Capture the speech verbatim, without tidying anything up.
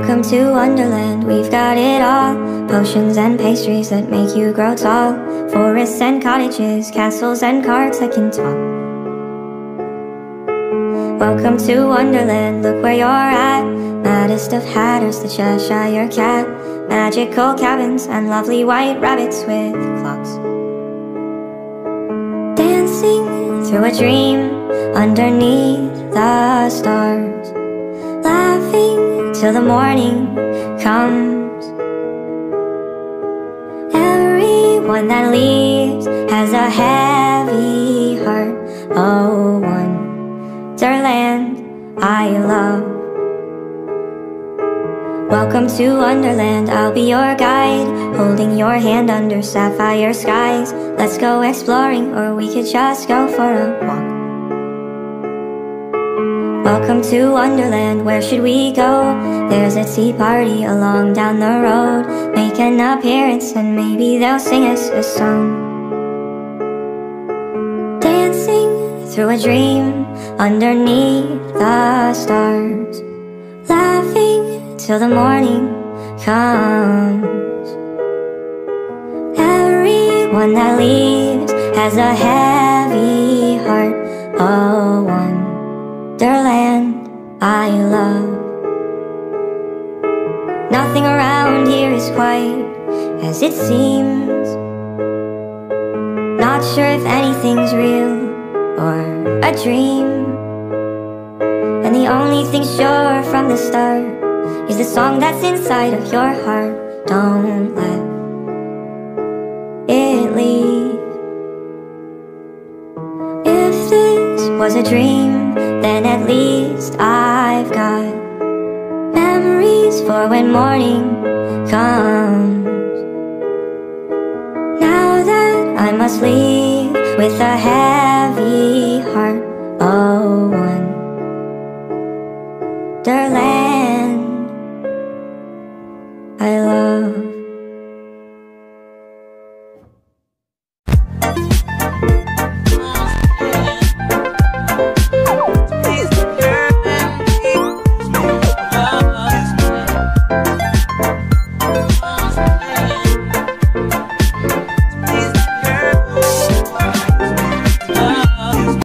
Welcome to Wonderland, we've got it all. Potions and pastries that make you grow tall. Forests and cottages, castles and carts that can talk. Welcome to Wonderland, look where you're at. Maddest of hatters, the Cheshire Cat. Magical cabins and lovely white rabbits with clocks. Dancing through a dream underneath the stars. Laughing till the morning comes. Everyone that leaves has a heavy heart. Oh, Wonderland, I love. Welcome to Wonderland, I'll be your guide, holding your hand under sapphire skies. Let's go exploring, or we could just go for a walk. Welcome to Wonderland, where should we go? There's a tea party along down the road. Make an appearance and maybe they'll sing us a song. Dancing through a dream underneath the stars. Laughing till the morning comes. Everyone that leaves has a heavy heart. Oh, one Wonderland, I love. Nothing around here is quite as it seems. Not sure if anything's real or a dream. And the only thing sure from the start is the song that's inside of your heart. Don't let it leave. If this was a dream, then at least I've got memories for when morning comes. Now that I must leave with a heavy heart. Oh, Wonderland.